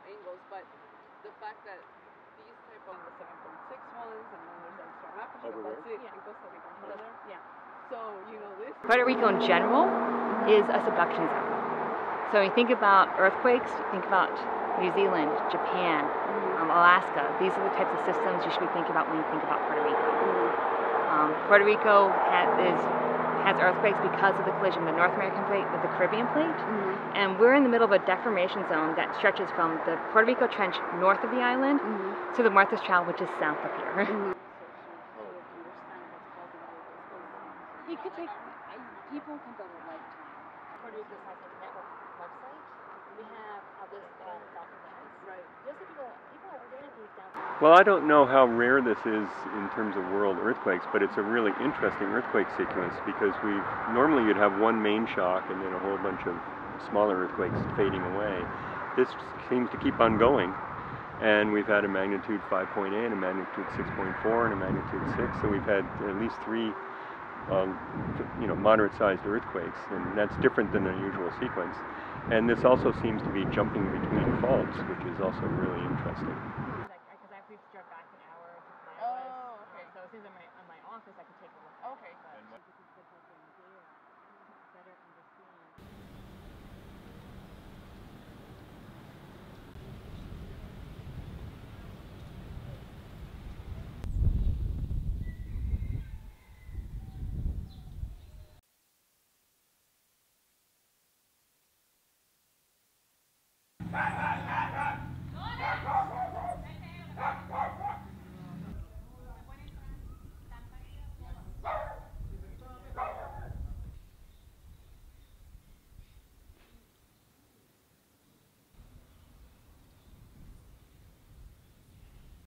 all angles, but the fact that these type of the 7.6 ones, and then there's extra aperture. Over that's there? It yeah. In Costa Rica in another. Yeah. So, you know, this Puerto Rico in general is a subduction zone. So you think about earthquakes, you think about New Zealand, Japan, Alaska. These are the types of systems you should be thinking about when you think about Puerto Rico. Puerto Rico has earthquakes because of the collision of the North American plate with the Caribbean plate. And we're in the middle of a deformation zone that stretches from the Puerto Rico trench north of the island to the Martha's Child, which is south of here. It could take, people can go to a lifetime. Puerto Rico has a network website. We have this documents. Right. Just people are really down. Well, I don't know how rare this is in terms of world earthquakes, but it's a really interesting earthquake sequence because we've normally you'd have one main shock and then a whole bunch of smaller earthquakes fading away. This seems to keep on going. And we've had a magnitude 5.8, a magnitude 6.4, and a magnitude 6. So we've had at least three you know, moderate-sized earthquakes, and that's different than the usual sequence. And this also seems to be jumping between faults, which is also really interesting.